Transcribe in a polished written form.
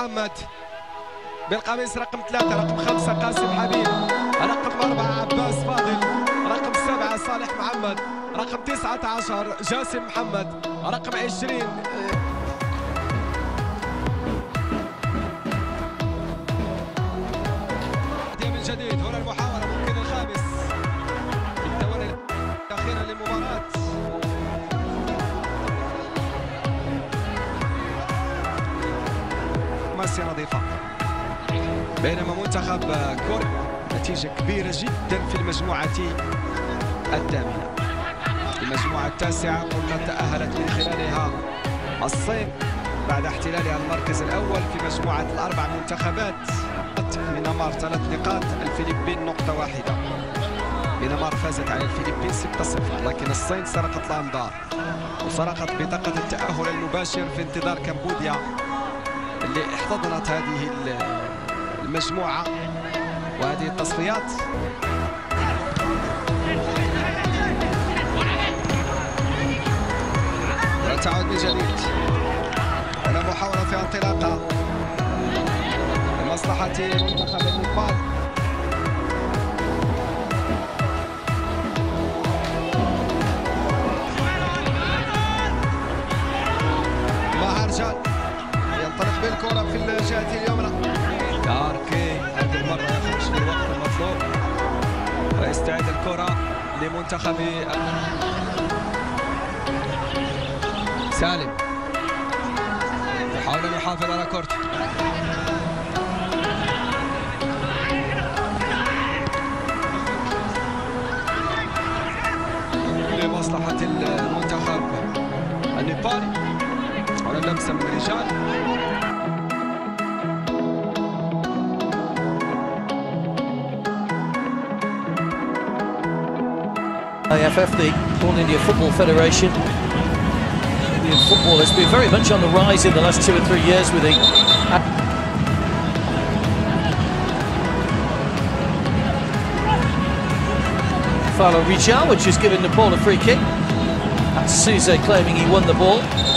محمد بالقميص رقم 3، رقم 5 قاسم حبيب، رقم 4 عباس فاضل، رقم 7 صالح محمد، رقم 19 جاسم محمد، رقم 20 من جديد. هنا المحاولة ممكن الخامس الدوري الأخيرة للمباراة. مسيرة نظيفة بينما منتخب كوريا نتيجة كبيرة جدا في المجموعة الثامنة. المجموعة التاسعة قلنا تأهلت من خلالها الصين بعد احتلالها المركز الأول في مجموعة الأربع منتخبات. مينمار 3 نقاط، الفلبين نقطة 1. مينمار فازت على الفلبين 6-0، لكن الصين سرقت الأنظار وسرقت بطاقة التأهل المباشر في انتظار كمبوديا اللي احتضنت هذه المجموعة وهذه التصفيات. تعود من جديد على محاولة في انطلاقة لمصلحة منتخب النيبال. مع رجال ينطلق بالكرة في الجهة اليمنى. داركي هذه المرة يخرج في الوقت المطلوب ويستعيد الكرة لمنتخب سالم. يحاول أن يحافظ على كورته. لمصلحة المنتخب النيبالي. على اللمسة من رجال. AFF, the All India Football Federation. Football has been very much on the rise in the last 2 or 3 years with the Falo Rijal, which has given Nepal a free kick. That's Suse claiming he won the ball.